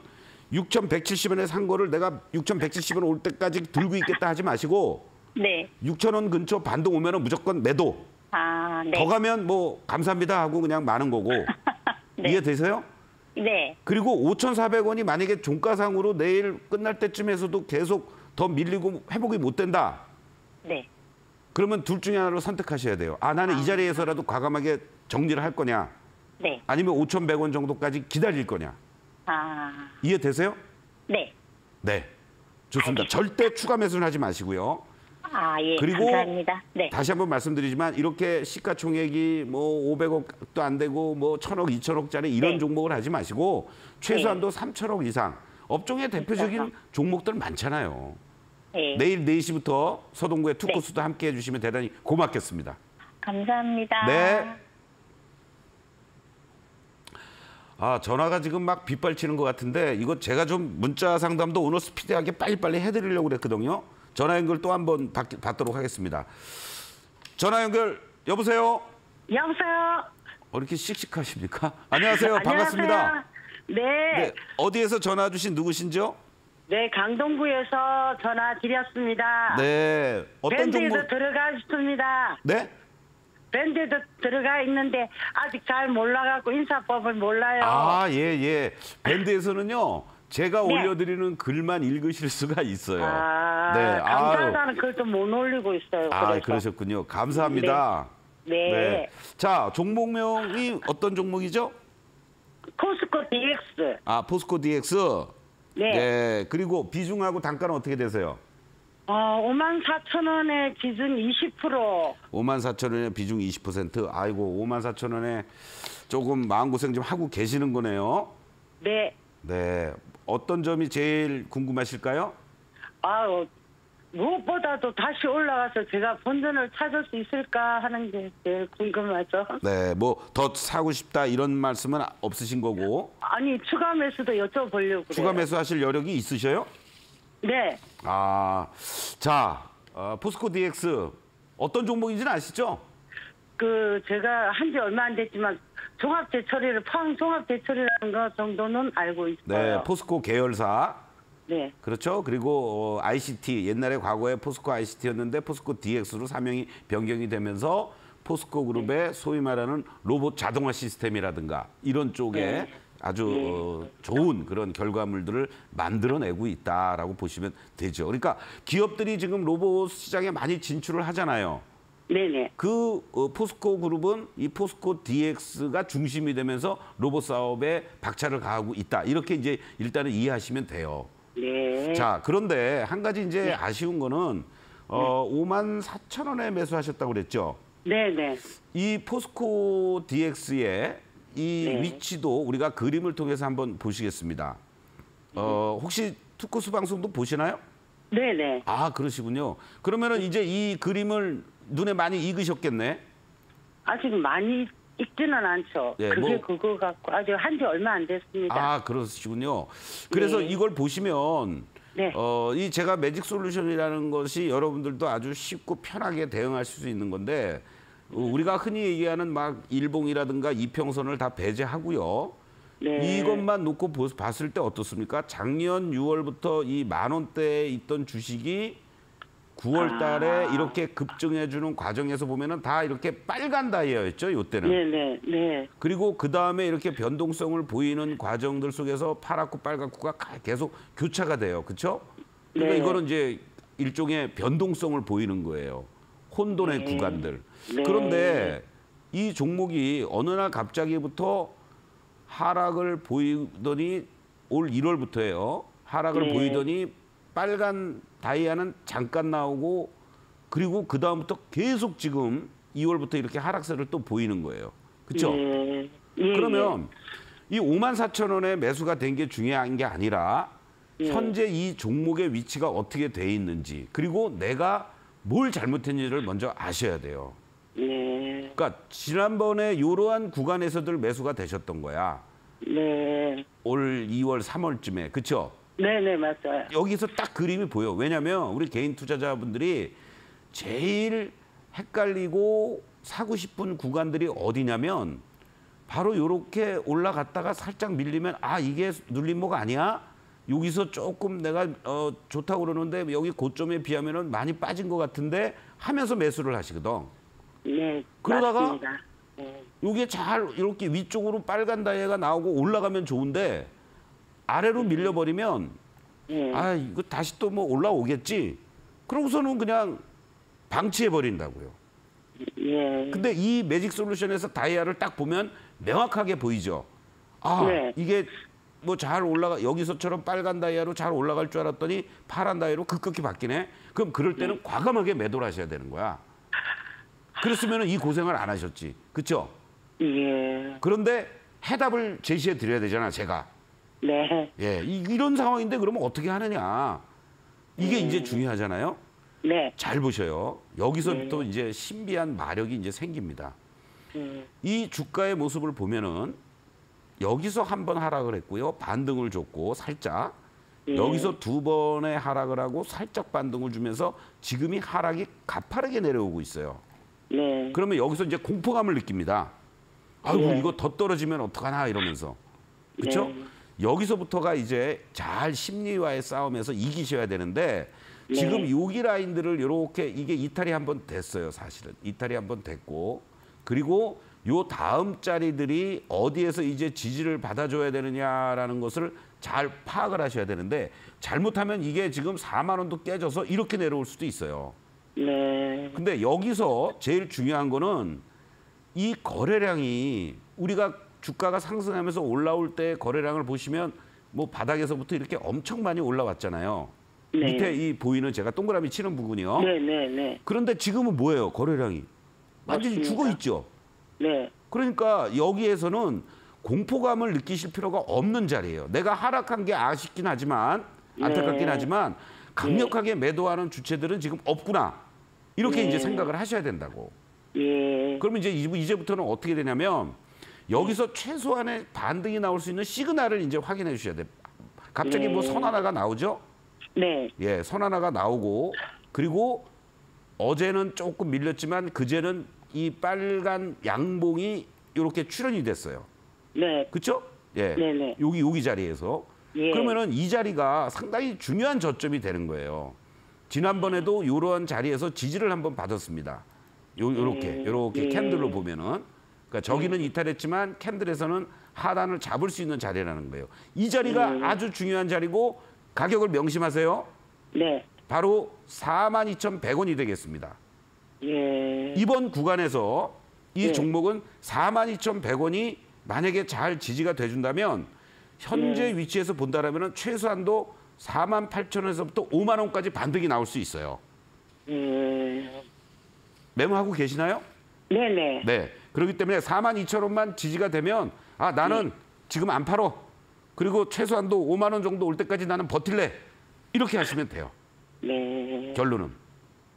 육천백칠십 원에 산 거를 내가 육천백칠십 원 올 때까지 들고 있겠다 하지 마시고 네. 육천 원 근처 반등 오면은 무조건 매도. 아, 네. 더 가면 뭐 감사합니다 하고 그냥 마는 거고. 네. 이해되세요? 네. 그리고 오천사백 원이 만약에 종가상으로 내일 끝날 때쯤에서도 계속 더 밀리고 회복이 못 된다. 네. 그러면 둘 중에 하나로 선택하셔야 돼요. 아, 나는 아. 이 자리에서라도 과감하게 정리를 할 거냐. 네. 아니면 오천백 원 정도까지 기다릴 거냐. 아. 이해되세요? 네. 네. 좋습니다. 알겠습니다. 절대 추가 매수는 하지 마시고요. 아, 예. 그리고 감사합니다. 네. 다시 한번 말씀드리지만 이렇게 시가총액이 뭐 오백 억도 안 되고 뭐 천 억, 이천 억짜리 이런 네. 종목을 하지 마시고 최소한도 네. 삼천 억 이상. 업종의 대표적인 종목들 많잖아요. 네. 내일 네 시부터 서동구의 투코스도 네. 함께해 주시면 대단히 고맙겠습니다. 감사합니다. 네. 아, 전화가 지금 막 빗발치는 것 같은데 이거 제가 좀 문자 상담도 오늘 스피디하게 빨리빨리 해드리려고 그랬거든요. 전화 연결 또 한 번 받도록 하겠습니다. 전화 연결 여보세요? 여보세요? 어, 이렇게 씩씩하십니까? 안녕하세요. 반갑습니다. 네. 네. 어디에서 전화 주신 누구신지요? 네, 강동구에서 전화 드렸습니다. 네. 어떤 밴드에도 종목... 들어가 있습니다. 네? 밴드에도 들어가 있는데 아직 잘 몰라갖고 인사법을 몰라요. 아, 예, 예. 밴드에서는요. 제가 네. 올려드리는 글만 읽으실 수가 있어요. 아, 네. 감사하다는 글도 못 올리고 있어요. 아, 그래서. 그러셨군요. 감사합니다. 네. 네. 네. 자, 종목명이 어떤 종목이죠? 포스코디엑스. 아, 포스코디엑스? 네. 네. 그리고 비중하고 단가는 어떻게 되세요? 어, 오만 사천 원에 비중 이십 퍼센트. 오만 사천 원에 비중 이십 퍼센트. 아이고, 오만 사천 원에 조금 마음고생 좀 하고 계시는 거네요. 네. 네. 어떤 점이 제일 궁금하실까요? 아, 무엇보다도 다시 올라가서 제가 본전을 찾을 수 있을까 하는 게 제일 궁금하죠. 네, 뭐 더 사고 싶다 이런 말씀은 없으신 거고. 아니, 추가 매수도 여쭤보려고. 추가 매수 하실 여력이 있으셔요? 네. 아, 자, 어, 포스코디엑스 어떤 종목인지는 아시죠? 그 제가 한 지 얼마 안 됐지만 종합제 처리를 포항 종합제 처리라는 것 정도는 알고 있어요. 네, 포스코 계열사. 네. 그렇죠. 그리고 어, 아이씨티, 옛날에 과거에 포스코 아이씨티였는데 포스코디엑스로 사명이 변경이 되면서 포스코 그룹의 네. 소위 말하는 로봇 자동화 시스템이라든가 이런 쪽에 네. 아주 네. 어, 좋은 그런 결과물들을 만들어내고 있다라고 보시면 되죠. 그러니까 기업들이 지금 로봇 시장에 많이 진출을 하잖아요. 네네. 그 어, 포스코 그룹은 이 포스코디엑스가 중심이 되면서 로봇 사업에 박차를 가하고 있다. 이렇게 이제 일단은 이해하시면 돼요. 네. 자, 그런데 한 가지 이제 네. 아쉬운 거는 어, 네. 오만 사천 원에 매수하셨다고 그랬죠? 네, 네. 이 포스코디엑스의 이 네. 위치도 우리가 그림을 통해서 한번 보시겠습니다. 어, 혹시 투코스 방송도 보시나요? 네, 네. 아, 그러시군요. 그러면은 이제 이 그림을 눈에 많이 익으셨겠네? 아직 많이 익지는 않죠. 네, 그게 뭐... 그거 같고 아직 한 지 얼마 안 됐습니다. 아, 그러시군요. 그래서 네. 이걸 보시면 네. 어, 이 제가 매직 솔루션이라는 것이 여러분들도 아주 쉽고 편하게 대응할 수 있는 건데 어, 우리가 흔히 얘기하는 막 일봉이라든가 이평선을 다 배제하고요. 네. 이것만 놓고 봤을 때 어떻습니까? 작년 유월부터 이 만 원대에 있던 주식이 구월 달에 아. 이렇게 급증해주는 과정에서 보면은 다 이렇게 빨간 다이아였죠, 요때는. 네네, 네. 그리고 그 다음에 이렇게 변동성을 보이는 과정들 속에서 파랗고 빨갛고가 계속 교차가 돼요. 그쵸? 그러니까 네. 이거는 이제 일종의 변동성을 보이는 거예요. 혼돈의 네. 구간들. 네. 그런데 이 종목이 어느 날 갑자기부터 하락을 보이더니 올 일월부터예요. 하락을 네. 보이더니 빨간 다이아는 잠깐 나오고 그리고 그다음부터 계속 지금 이월부터 이렇게 하락세를 또 보이는 거예요. 그렇죠? 네. 네. 그러면 이 오만 사천 원에 매수가 된 게 중요한 게 아니라 네. 현재 이 종목의 위치가 어떻게 돼 있는지 그리고 내가 뭘 잘못했는지를 먼저 아셔야 돼요. 네. 그러니까 지난번에 이러한 구간에서들 매수가 되셨던 거야. 네. 올 이월, 삼월쯤에. 그렇죠? 네네, 맞아요. 여기서 딱 그림이 보여. 왜냐하면 우리 개인 투자자분들이 제일 헷갈리고 사고 싶은 구간들이 어디냐면 바로 이렇게 올라갔다가 살짝 밀리면 아, 이게 눌림목 아니야? 여기서 조금 내가 어, 좋다고 그러는데 여기 고점에 비하면 많이 빠진 것 같은데 하면서 매수를 하시거든. 네, 그러다가 네. 이게 잘 이렇게 위쪽으로 빨간 다이아가 나오고 올라가면 좋은데 아래로 밀려버리면 네. 아 이거 다시 또 뭐 올라오겠지. 그러고서는 그냥 방치해버린다고요. 네. 근데 이 매직 솔루션에서 다이아를 딱 보면 명확하게 보이죠. 아 네. 이게 뭐 잘 올라가 여기서처럼 빨간 다이아로 잘 올라갈 줄 알았더니 파란 다이아로 급격히 바뀌네. 그럼 그럴 때는 네. 과감하게 매도를 하셔야 되는 거야. 그랬으면 이 고생을 안 하셨지. 그렇죠? 예. 그런데 해답을 제시해 드려야 되잖아, 제가. 네. 예, 이런 상황인데 그러면 어떻게 하느냐. 이게 네. 이제 중요하잖아요. 네. 잘 보셔요. 여기서 네. 또 이제 신비한 마력이 이제 생깁니다. 네. 이 주가의 모습을 보면은 여기서 한 번 하락을 했고요. 반등을 줬고 살짝. 네. 여기서 두 번의 하락을 하고 살짝 반등을 주면서 지금이 하락이 가파르게 내려오고 있어요. 네. 그러면 여기서 이제 공포감을 느낍니다. 아이고 네. 이거 더 떨어지면 어떡하나 이러면서. 그렇죠? 네. 여기서부터가 이제 잘 심리와의 싸움에서 이기셔야 되는데 네. 지금 여기 라인들을 이렇게 이게 이탈이 한번 됐어요. 사실은. 이탈이 한번 됐고 그리고 요 다음 자리들이 어디에서 이제 지지를 받아줘야 되느냐라는 것을 잘 파악을 하셔야 되는데 잘못하면 이게 지금 사만 원도 깨져서 이렇게 내려올 수도 있어요. 네. 근데 여기서 제일 중요한 거는 이 거래량이 우리가 주가가 상승하면서 올라올 때 거래량을 보시면 뭐 바닥에서부터 이렇게 엄청 많이 올라왔잖아요. 네. 밑에 이 보이는 제가 동그라미 치는 부분이요. 네, 네, 네. 그런데 지금은 뭐예요? 거래량이. 완전히 맞습니다. 죽어 있죠. 네. 그러니까 여기에서는 공포감을 느끼실 필요가 없는 자리예요. 내가 하락한 게 아쉽긴 하지만 안타깝긴 네. 하지만 강력하게 네. 매도하는 주체들은 지금 없구나. 이렇게 네. 이제 생각을 하셔야 된다고. 네. 그러면 이제 이제부터는 어떻게 되냐면 여기서 최소한의 반등이 나올 수 있는 시그널을 이제 확인해 주셔야 돼요. 갑자기 네. 뭐 선 하나가 나오죠? 네. 예, 선 하나가 나오고 그리고 어제는 조금 밀렸지만 그제는 이 빨간 양봉이 이렇게 출현이 됐어요. 네. 그렇죠? 예. 네, 네. 여기 여기 자리에서. 예. 그러면은 이 자리가 상당히 중요한 저점이 되는 거예요. 지난번에도 이런 자리에서 지지를 한번 받았습니다. 요, 요렇게, 요렇게 예. 캔들로 보면은. 그러니까 저기는 예. 이탈했지만 캔들에서는 하단을 잡을 수 있는 자리라는 거예요. 이 자리가 예. 아주 중요한 자리고 가격을 명심하세요. 네. 바로 사만 이천백 원이 되겠습니다. 예. 이번 구간에서 이 예. 종목은 사만 이천백 원이 만약에 잘 지지가 돼준다면 현재 예. 위치에서 본다라면 최소한도 사만 팔천 원에서부터 오만 원까지 반등이 나올 수 있어요. 예. 메모하고 계시나요? 네네. 네. 그렇기 때문에 사만 이천 원만 지지가 되면 아 나는 예. 지금 안 팔어. 그리고 최소한도 오만 원 정도 올 때까지 나는 버틸래. 이렇게 하시면 돼요. 네. 결론은.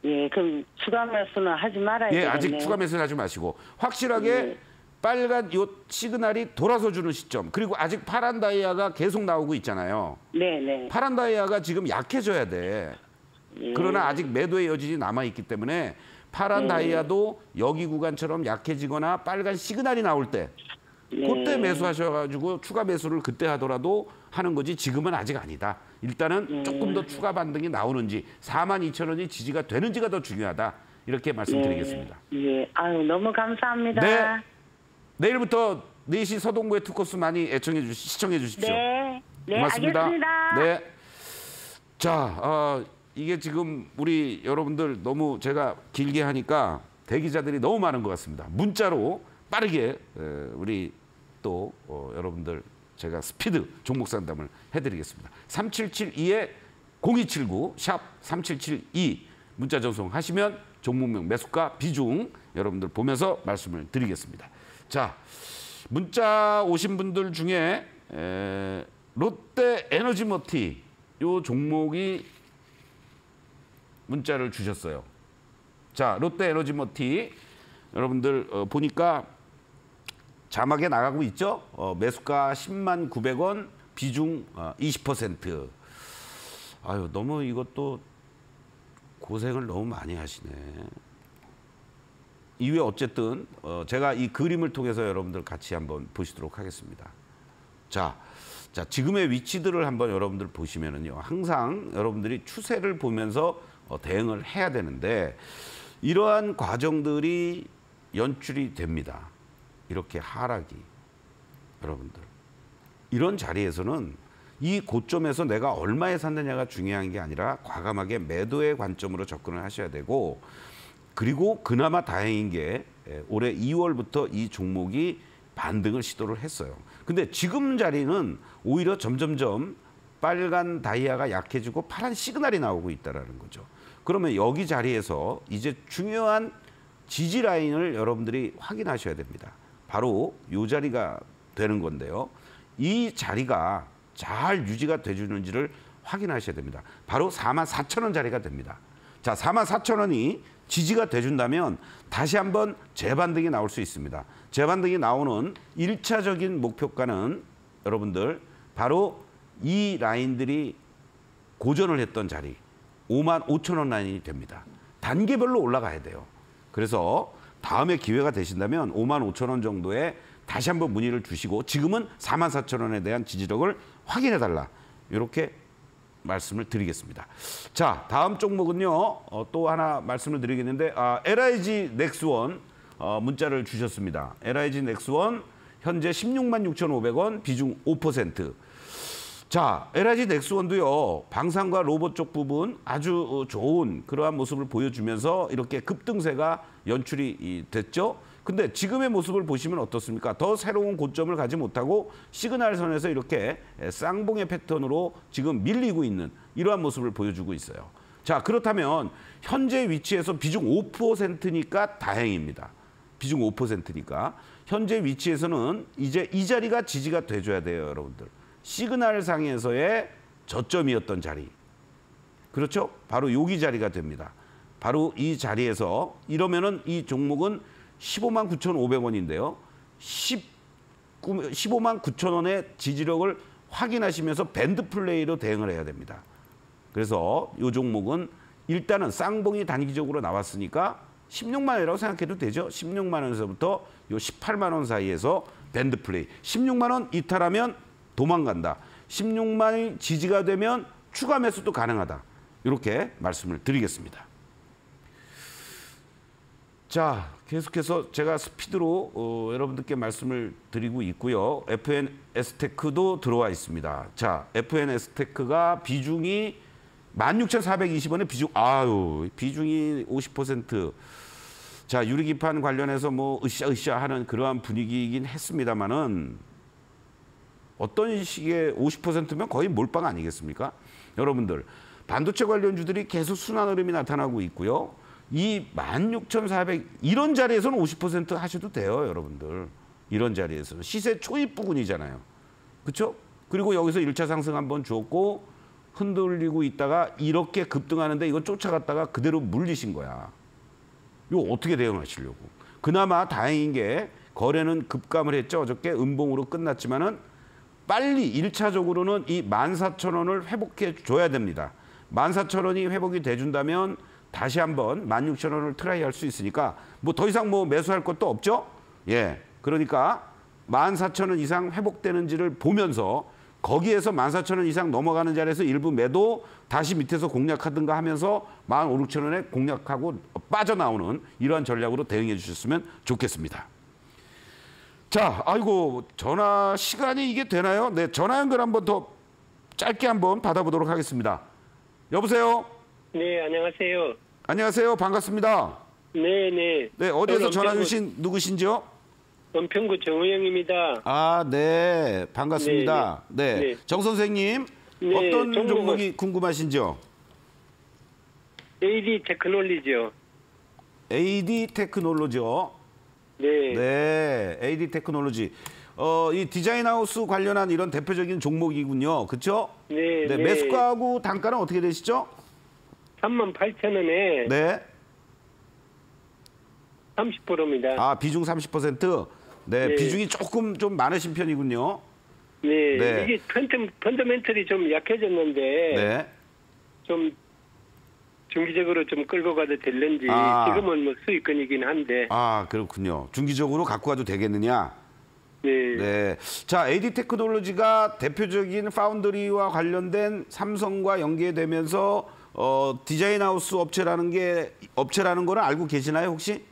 예, 그럼 추가 매수는 하지 말아야 돼요. 예, 되겠네요. 아직 추가 매수는 하지 마시고 확실하게 예. 빨간 요 시그널이 돌아서 주는 시점. 그리고 아직 파란 다이아가 계속 나오고 있잖아요. 네, 네. 파란 다이아가 지금 약해져야 돼. 예. 그러나 아직 매도의 여진이 남아있기 때문에 파란 네. 다이아도 여기 구간처럼 약해지거나 빨간 시그널이 나올 때 네. 그때 매수하셔가지고 추가 매수를 그때 하더라도 하는 거지 지금은 아직 아니다. 일단은 네. 조금 더 추가 반등이 나오는지 사만 이천 원이 지지가 되는지가 더 중요하다. 이렇게 말씀드리겠습니다. 예, 예. 아유 너무 감사합니다. 네. 내일부터 네 시 서동구의 투코스 많이 애청해 주시, 시청해 주십시오. 네, 네 고맙습니다. 알겠습니다. 네. 자, 어, 이게 지금 우리 여러분들 너무 제가 길게 하니까 대기자들이 너무 많은 것 같습니다. 문자로 빠르게 우리 또 여러분들 제가 스피드 종목 상담을 해드리겠습니다. 삼칠칠이에 공이칠구 샵 삼칠칠이 문자 전송하시면 종목명 매수가 비중 여러분들 보면서 말씀을 드리겠습니다. 자, 문자 오신 분들 중에 에, 롯데 에너지머티 요 종목이 문자를 주셨어요. 자, 롯데 에너지머티 여러분들 어, 보니까 자막에 나가고 있죠? 어, 매수가 십만 구백 원, 비중 어, 이십 퍼센트. 아유, 너무 이것도 고생을 너무 많이 하시네. 이외 어쨌든 어, 제가 이 그림을 통해서 여러분들 같이 한번 보시도록 하겠습니다. 자, 자 지금의 위치들을 한번 여러분들 보시면은요, 항상 여러분들이 추세를 보면서 어, 대응을 해야 되는데 이러한 과정들이 연출이 됩니다. 이렇게 하락이 여러분들 이런 자리에서는 이 고점에서 내가 얼마에 샀느냐가 중요한 게 아니라 과감하게 매도의 관점으로 접근을 하셔야 되고, 그리고 그나마 다행인 게 올해 이월부터 이 종목이 반등을 시도를 했어요. 근데 지금 자리는 오히려 점점점 빨간 다이아가 약해지고 파란 시그널이 나오고 있다는 거죠. 그러면 여기 자리에서 이제 중요한 지지 라인을 여러분들이 확인하셔야 됩니다. 바로 이 자리가 되는 건데요. 이 자리가 잘 유지가 돼주는지를 확인하셔야 됩니다. 바로 사만 사천 원 자리가 됩니다. 자, 사만 사천 원이 지지가 돼준다면 다시 한번 재반등이 나올 수 있습니다. 재반등이 나오는 일 차적인 목표가는 여러분들 바로 이 라인들이 고전을 했던 자리 오만 오천 원 라인이 됩니다. 단계별로 올라가야 돼요. 그래서 다음에 기회가 되신다면 오만 오천 원 정도에 다시 한번 문의를 주시고, 지금은 사만 사천 원에 대한 지지력을 확인해달라, 이렇게 말씀을 드리겠습니다. 자, 다음 종목은요, 어, 또 하나 말씀을 드리겠는데, 아, 엘아이지넥스원 어, 문자를 주셨습니다. 엘아이지넥스원 현재 십육만 육천 오백 원, 비중 오 퍼센트. 자, 엘아이지넥스원도요, 방산과 로봇 쪽 부분 아주 좋은 그러한 모습을 보여주면서 이렇게 급등세가 연출이 됐죠. 근데 지금의 모습을 보시면 어떻습니까? 더 새로운 고점을 가지 못하고 시그널 선에서 이렇게 쌍봉의 패턴으로 지금 밀리고 있는 이러한 모습을 보여주고 있어요. 자, 그렇다면 현재 위치에서 비중 오 퍼센트니까 다행입니다. 비중 오 퍼센트니까. 현재 위치에서는 이제 이 자리가 지지가 돼줘야 돼요, 여러분들. 시그널 상에서의 저점이었던 자리. 그렇죠? 바로 여기 자리가 됩니다. 바로 이 자리에서 이러면은 이 종목은 십오만 구천 오백 원인데요. 십오만 구천 원의 지지력을 확인하시면서 밴드 플레이로 대응을 해야 됩니다. 그래서 이 종목은 일단은 쌍봉이 단기적으로 나왔으니까 십육만 원이라고 생각해도 되죠. 십육만 원에서부터 이 십팔만 원 사이에서 밴드 플레이. 십육만 원 이탈하면 도망간다. 십육만 원이 지지가 되면 추가 매수도 가능하다. 이렇게 말씀을 드리겠습니다. 자, 계속해서 제가 스피드로 어, 여러분들께 말씀을 드리고 있고요. 에프엔에스테크도 들어와 있습니다. 자, 에프엔에스테크가 비중이 만 육천 사백 이십 원의 비중, 아유, 비중이 오십 퍼센트. 자, 유리기판 관련해서 뭐 으쌰으쌰 하는 그러한 분위기이긴 했습니다만은 어떤 식의 오십 퍼센트면 거의 몰빵 아니겠습니까? 여러분들, 반도체 관련주들이 계속 순환 흐름이 나타나고 있고요. 이 만 육천 사백 이런 자리에서는 오십 퍼센트 하셔도 돼요, 여러분들. 이런 자리에서는 시세 초입 부근이잖아요. 그렇죠? 그리고 여기서 일 차 상승 한번 주었고 흔들리고 있다가 이렇게 급등하는데 이거 쫓아갔다가 그대로 물리신 거야. 이거 어떻게 대응하시려고. 그나마 다행인 게 거래는 급감을 했죠. 어저께 음봉으로 끝났지만은 빨리 일 차적으로는 이 만 사천 원을 회복해 줘야 됩니다. 만 사천 원이 회복이 돼 준다면 다시 한번 만 육천 원을 트라이 할 수 있으니까 뭐 더 이상 뭐 매수할 것도 없죠? 예. 그러니까 만 사천 원 이상 회복되는지를 보면서 거기에서 만 사천 원 이상 넘어가는 자리에서 일부 매도, 다시 밑에서 공략하든가 하면서 만 오천 육천 원에 공략하고 빠져나오는 이러한 전략으로 대응해 주셨으면 좋겠습니다. 자, 아이고, 전화 시간이 이게 되나요? 네, 전화 연결 한번 더 짧게 한번 받아보도록 하겠습니다. 여보세요? 네, 안녕하세요. 안녕하세요. 반갑습니다. 네, 네. 네, 어디에서 전화 주신 누구신지요? 은평구 정우영입니다. 아, 네. 반갑습니다. 네, 네. 네. 네. 정 선생님, 네, 어떤 종목이 종목은... 궁금하신지요? 에이디테크놀로지요. 에이디테크놀로지요. 네. 네, 에이디테크놀로지. 어, 이 디자인하우스 관련한 이런 대표적인 종목이군요. 그렇죠? 네, 네. 네. 매수가하고 단가는 어떻게 되시죠? 삼만 팔천 원에 네. 삼십 퍼센트입니다. 아, 비중 삼십 퍼센트? 네, 네. 비중이 조금 좀 많으신 편이군요. 네. 네. 이게 펀트, 펀더멘털이 좀 약해졌는데 네. 좀 중기적으로 좀 끌고 가도 될는지 아. 지금은 뭐 수익권이긴 한데. 아, 그렇군요. 중기적으로 갖고 가도 되겠느냐? 네. 네. 자, 에이디테크놀로지가 대표적인 파운드리와 관련된 삼성과 연계되면서 어, 디자인하우스 업체라는 게 업체라는 거는 알고 계시나요, 혹시?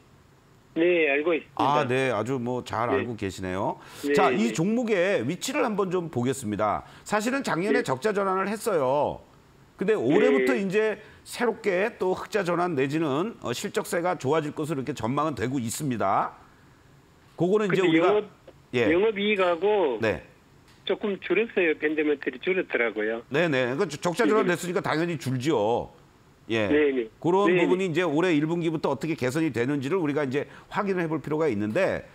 네, 알고 있습니다. 아, 네, 아주 뭐 잘 네. 알고 계시네요. 네, 자, 네. 이 종목의 위치를 한번 좀 보겠습니다. 사실은 작년에 네. 적자 전환을 했어요. 근데 올해부터 네. 이제 새롭게 또 흑자 전환 내지는 어, 실적세가 좋아질 것으로 이렇게 전망은 되고 있습니다. 그거는 이제 우리가 영업, 예. 영업이익하고 네. 조금 줄었어요. 펀더멘털이 줄었더라고요. 네네. 그러니까 적자 전환 됐으니까 당연히 줄죠. 예. 네네. 그런 네네. 부분이 이제 올해 일 분기부터 어떻게 개선이 되는지를 우리가 이제 확인을 해볼 필요가 있는데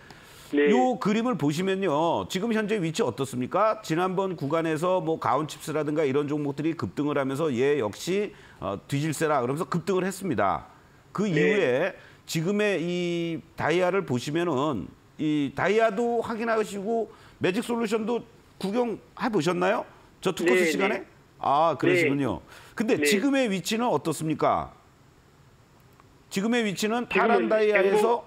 네. 요 그림을 보시면요. 지금 현재 위치 어떻습니까? 지난번 구간에서 뭐 가온칩스라든가 이런 종목들이 급등을 하면서 얘 역시 어, 뒤질세라 그러면서 급등을 했습니다. 그 네. 이후에 지금의 이 다이아를 보시면은 이 다이아도 확인하시고 매직 솔루션도 구경해 보셨나요? 저 투커스 네, 시간에? 네. 아, 그러시군요. 네. 근데 네. 지금의 위치는 어떻습니까? 지금의 위치는 파란 다이아에서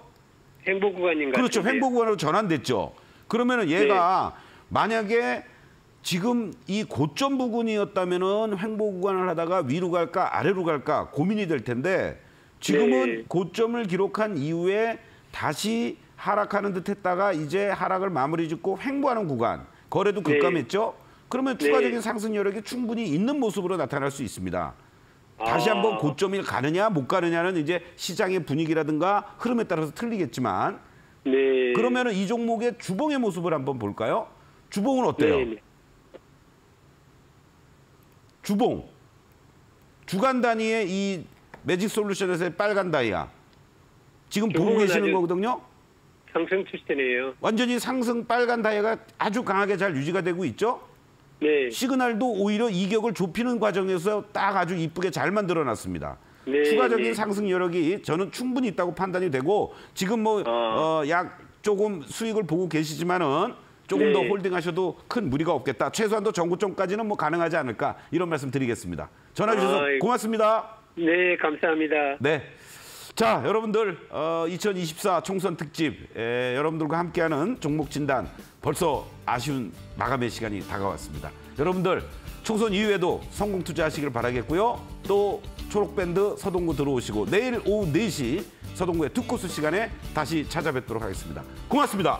횡보, 횡보 구간인가요? 그렇죠. 같은데요. 횡보 구간으로 전환됐죠. 그러면은 얘가 네. 만약에 지금 이 고점 부근이었다면은 횡보 구간을 하다가 위로 갈까 아래로 갈까 고민이 될 텐데 지금은 네. 고점을 기록한 이후에 다시 하락하는 듯 했다가 이제 하락을 마무리 짓고 횡보하는 구간. 거래도 급감했죠? 네. 그러면 추가적인 네. 상승 여력이 충분히 있는 모습으로 나타날 수 있습니다. 아. 다시 한번 고점이 가느냐 못 가느냐는 이제 시장의 분위기라든가 흐름에 따라서 틀리겠지만 네. 그러면 이 종목의 주봉의 모습을 한번 볼까요? 주봉은 어때요? 네. 주봉. 주간 단위의 이 매직 솔루션에서의 빨간 다이아. 지금 보고 계시는 거거든요? 상승 추세네요. 완전히 상승 빨간 다이아가 아주 강하게 잘 유지가 되고 있죠? 네. 시그널도 오히려 이격을 좁히는 과정에서 딱 아주 이쁘게 잘 만들어놨습니다. 네, 추가적인 네. 상승 여력이 저는 충분히 있다고 판단이 되고 지금 뭐 어, 약 조금 수익을 보고 계시지만은 조금 네. 더 홀딩하셔도 큰 무리가 없겠다. 최소한도 전고점까지는 뭐 가능하지 않을까 이런 말씀 드리겠습니다. 전화 주셔서 아, 고맙습니다. 네, 감사합니다. 네. 자, 여러분들 어, 이천이십사 총선 특집 에, 여러분들과 함께하는 종목 진단 벌써 아쉬운 마감의 시간이 다가왔습니다. 여러분들 총선 이후에도 성공 투자하시길 바라겠고요. 또 초록밴드 서동구 들어오시고 내일 오후 네 시 서동구의 두 코스 시간에 다시 찾아뵙도록 하겠습니다. 고맙습니다.